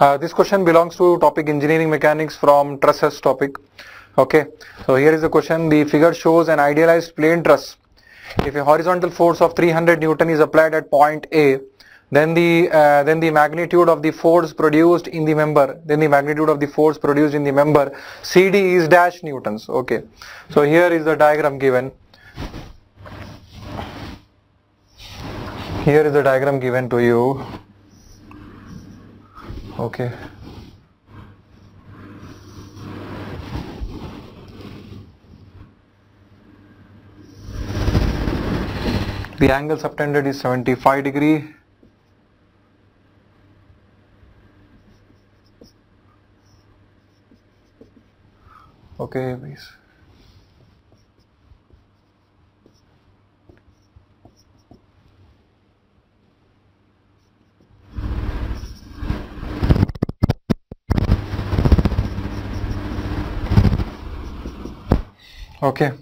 This question belongs to topic engineering mechanics from trusses topic. Okay, so here is the question. The figure shows an idealized plane truss. If a horizontal force of 300 Newton is applied at point A, then the magnitude of the force produced in the member, CD is dash Newtons. Okay, so here is the diagram given. Here is the diagram given to you. Okay. The angle subtended is 75 degrees. Okay, please. Okay,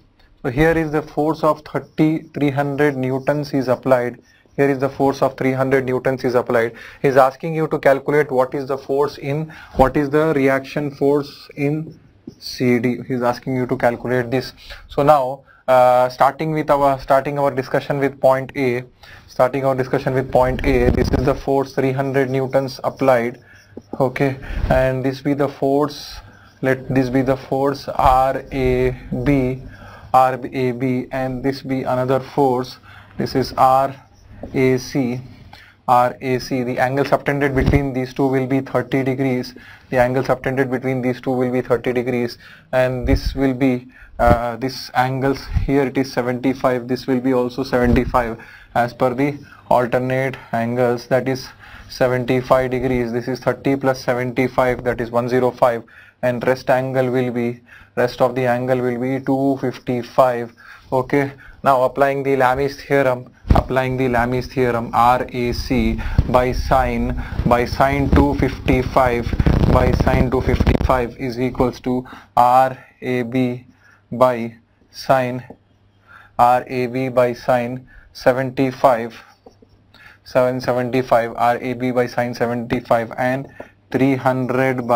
so here is the force of 300 Newtons is applied. Here is the force of 300 Newtons is applied. He is asking you to calculate what is the force in, what is the reaction force in CD. He is asking you to calculate this. So now, starting our discussion with point A, this is the force 300 Newtons applied. Okay, and this be the force. Let this be the force RAB, and this be another force. This is RAC. The angle subtended between these two will be 30 degrees. And this will be this angles here. It is 75. This will be also 75 as per the alternate angles. That is 75 degrees. This is 30 plus 75. That is 105. And rest of the angle will be 255. Okay, now applying the Lamy's theorem, RAC by sine 255 is equals to RAB by sine 75 RAB by sine 75 and 300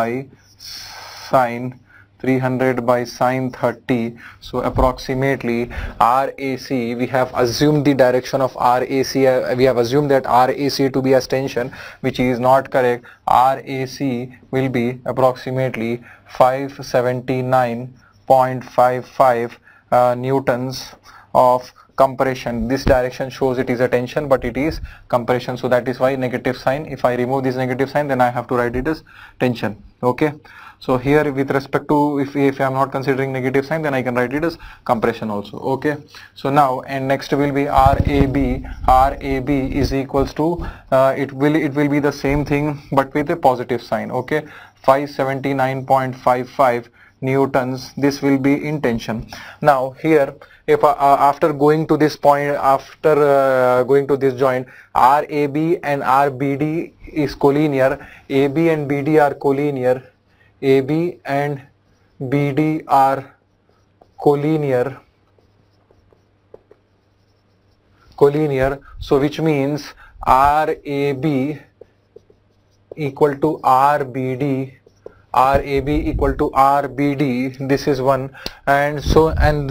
by sine 30. So approximately RAC, we have assumed the direction of RAC, we have assumed that RAC to be as tension, which is not correct. RAC will be approximately 579.55 Newtons of compression. This direction shows it is a tension, but it is compression. So that is why negative sign. If I remove this negative sign, then I have to write it as tension. Okay. So here with respect to, if I am not considering negative sign, then I can write it as compression also. Okay. So now, and next will be RAB is equals to, it will be the same thing, but with a positive sign. Okay. 579.55 Newtons. This will be in tension. Now here, if after going to this point, RAB and RBD is collinear. AB and BD are collinear. So which means RAB equal to RBD. This is one, and so, and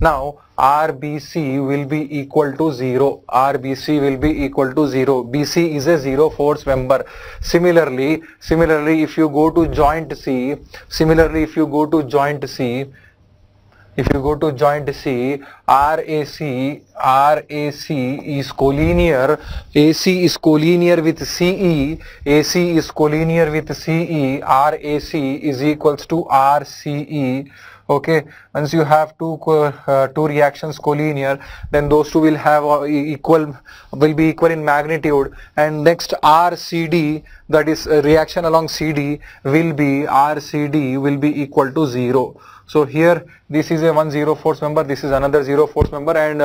now RBC will be equal to 0. BC is a 0 force member. Similarly, if you go to joint C, RAC is collinear, AC is collinear with CE, RAC is equals to RCE. Okay, once you have two reactions collinear, then those two will have equal in magnitude, and next RCD, that is a reaction along CD, will be equal to 0. So here this is a 1 0 force member, this is another 0 force member, and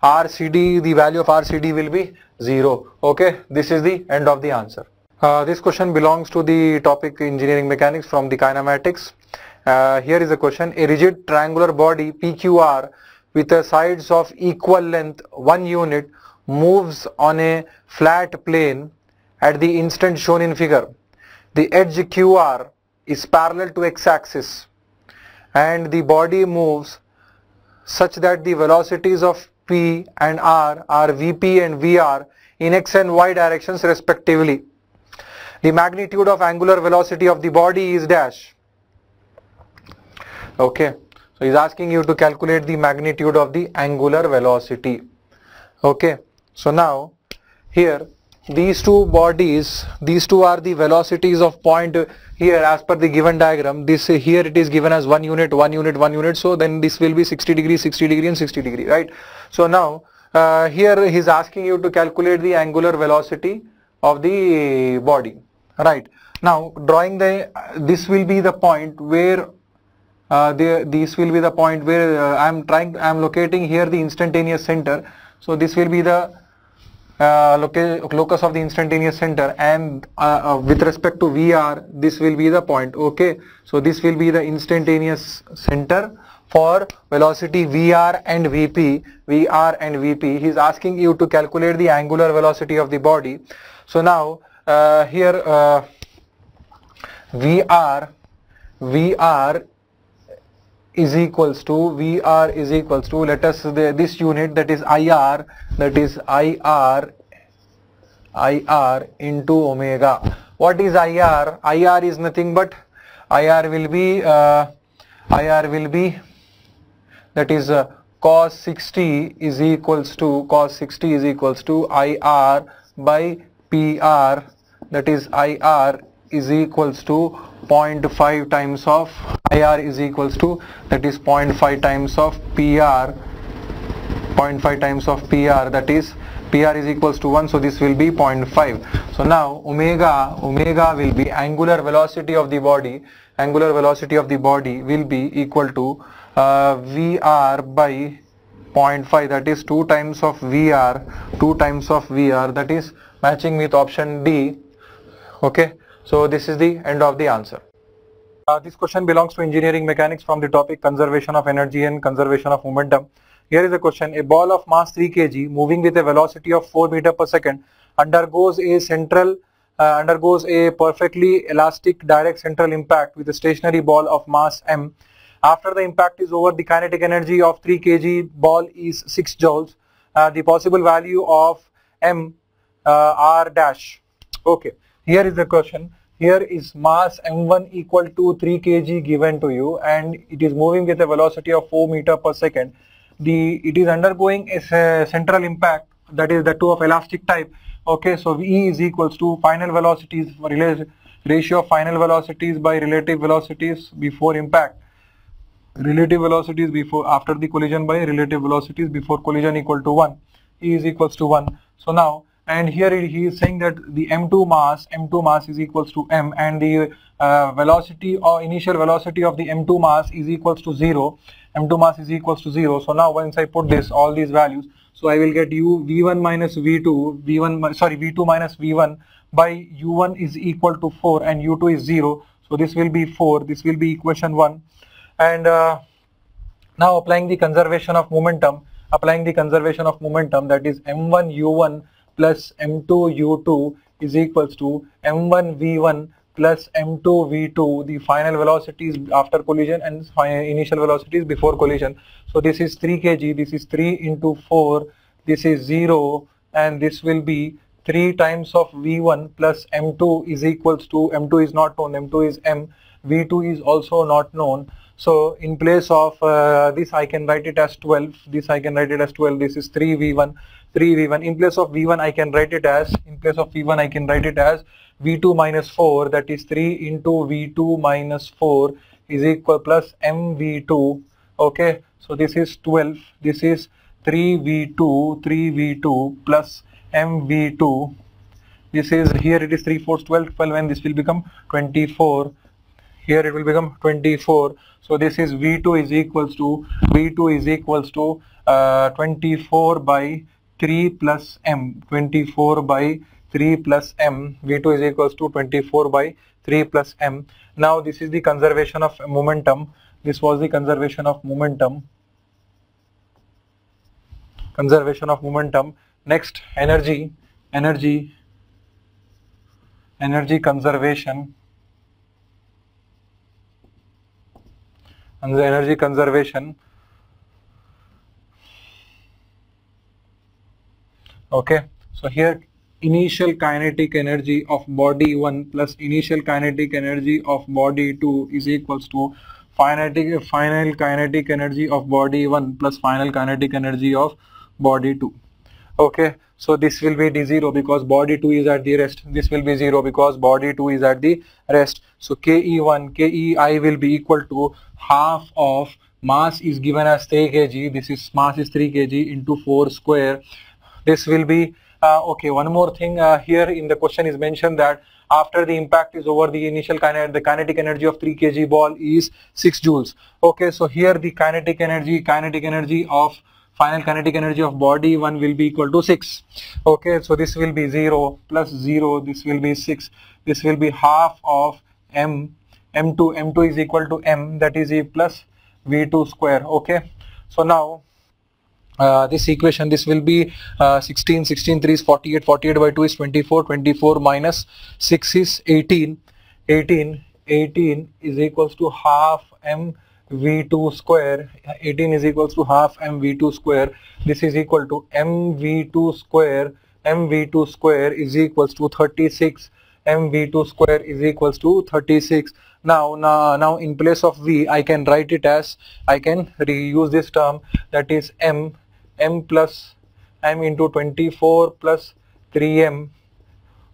RCD, the value of RCD will be 0. Okay, this is the end of the answer. This question belongs to the topic engineering mechanics from the kinematics. Here is a question. A rigid triangular body PQR with the sides of equal length 1 unit moves on a flat plane at the instant shown in figure. the edge QR is parallel to x-axis and the body moves such that the velocities of P and R are Vp and Vr in x and y directions respectively. The magnitude of angular velocity of the body is dash. Okay, so he's asking you to calculate the magnitude of the angular velocity. Okay, so now here these two bodies, these two are the velocities of point here as per the given diagram. This here it is given as 1 unit, 1 unit, 1 unit. So then this will be 60 degree, 60 degree and 60 degree, right? So now here he is asking you to calculate the angular velocity of the body, right? Now drawing the, this will be the point where this will be the point where I am locating here the instantaneous center. So this will be the locus of the instantaneous center, and with respect to VR this will be the point. Okay, so this will be the instantaneous center for velocity VR and VP. He is asking you to calculate the angular velocity of the body. So now here VR is equals to, let us this unit, that is IR, into omega. What is IR? IR is nothing but, that is cos 60 is equals to, IR by PR, that is IR is equals to 0.5 times of IR is equals to, that is 0.5 times of PR, 0.5 times of PR, that is PR is equals to 1, so this will be 0.5. So now omega will be angular velocity of the body, will be equal to VR by 0.5, that is 2 times of VR, that is matching with option D. Okay. So this is the end of the answer. This question belongs to engineering mechanics from the topic conservation of energy and conservation of momentum. Here is a question. A ball of mass 3 kg moving with a velocity of 4 meter per second undergoes a perfectly elastic direct central impact with a stationary ball of mass m. After the impact is over, the kinetic energy of 3 kg ball is 6 joules. The possible value of m r dash. Okay. Here is the question. Here is mass m1 equal to 3 kg given to you, and it is moving with a velocity of 4 meter per second. It is undergoing a central impact, that is the two of elastic type. Okay, so E is equals to final velocities, ratio of final velocities by relative velocities before impact. Relative velocities before after the collision by relative velocities before collision equal to 1. E is equals to 1. So now, and here he is saying that the M2 mass is equals to m, and the velocity or initial velocity of the M2 mass is equals to 0. So now once I put this, all these values, so I will get u v1 minus v2, v2 minus v1 by u1 is equal to 4 and u2 is 0. So this will be 4. This will be equation 1. And now applying the conservation of momentum, that is m1 u1 plus m2 u2 is equals to m1 v1 plus m2 v2, the final velocities after collision and initial velocities before collision. So this is 3 kg, this is 3 into 4, this is 0, and this will be 3 times of v1 plus m2 is equals to, m2 is not known, m2 is m, v2 is also not known. So in place of this I can write it as 12, this is 3 v1. In place of v1 I can write it as, v2 minus 4, that is 3 into v2 minus 4 is equal plus mv2. Okay, so this is 12, this is 3v2 plus mv2. This is, here it is 3 4 12 12, and this will become 24. Here it will become 24. So this is v2 is equals to 24 by 3 plus m, 24 by 3 plus m. v2 is equals to 24 by 3 plus m. Now this is the conservation of momentum. This was the conservation of momentum. Next, energy conservation. and the energy conservation. Okay, so here initial kinetic energy of body 1 plus initial kinetic energy of body 2 is equals to final kinetic energy of body 1 plus final kinetic energy of body 2. Okay, so this will be d0 because body 2 is at the rest. This will be 0 because body 2 is at the rest. So Ke1, Kei will be equal to half of mass is given as 3 kg. This is mass is 3 kg into 4 square. This will be okay. One more thing here in the question is mentioned that after the impact is over, the initial kinetic energy of 3 kg ball is 6 joules. Okay, so here the kinetic energy of final kinetic energy of body 1 will be equal to 6. Okay, so this will be 0 plus 0, this will be 6, this will be half of m2 is equal to m, that is E plus v2 square. Okay, so now this equation, this will be 16, 3 is 48, 48 by 2 is 24, 24 minus 6 is 18 is equals to half m v2 square. 18 is equals to half mv2 square. This is equal to mv2 square. mv2 square is equals to 36. mv2 square is equals to 36. Now in place of v, I can write it as, I can reuse this term, that is m plus m into 24 plus 3m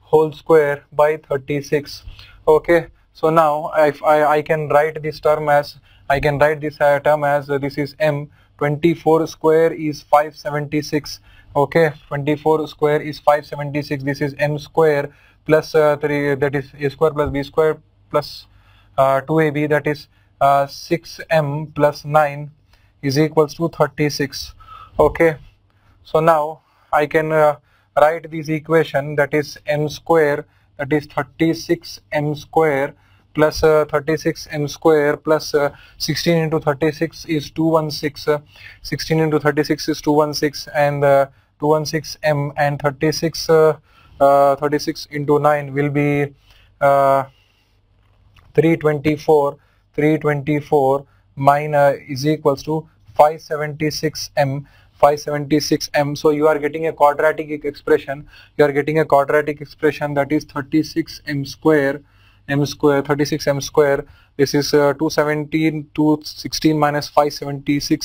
whole square by 36. Okay, so now if I can write this term as, I can write this term as this is m, 24 square is 576. Okay, 24 square is 576. This is m square plus 3, that is a square plus b square plus 2ab, that is 6m plus 9 is equals to 36. Okay, so now I can write this equation, that is m square, that is 36m square plus 36m square plus 16 into 36 is 216. 16 into 36 is 216, and 216m and 36 into 9 will be 324. 324 minus is equals to 576m. 576m. So you are getting a quadratic expression. You are getting a quadratic expression, that is 36m square. 36m square, this is 217, 216 minus 576,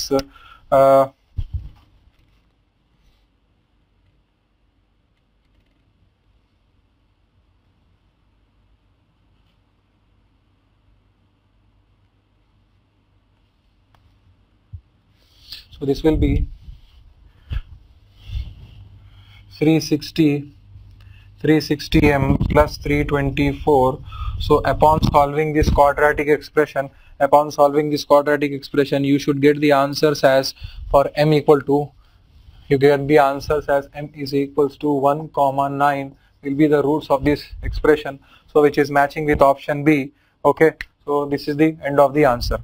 so this will be 360m plus 324. So upon solving this quadratic expression, you should get the answers as, for m equal to, you get the answers as m is equals to 1,9 will be the roots of this expression, so which is matching with option B. Okay, so this is the end of the answer.